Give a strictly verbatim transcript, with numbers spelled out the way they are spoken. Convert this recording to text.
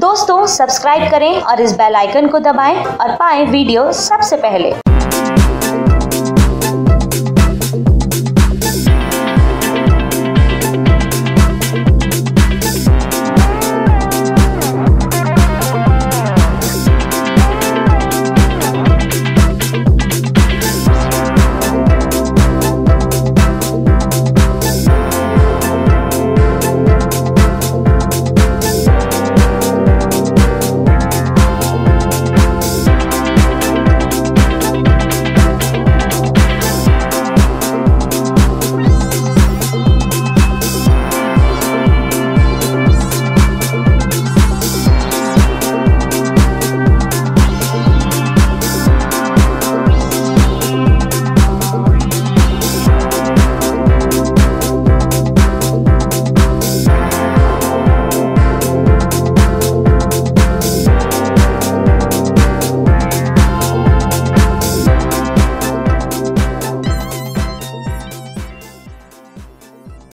दोस्तों सब्सक्राइब करें और इस बेल आइकन को दबाएं और पाएं वीडियो सबसे पहले।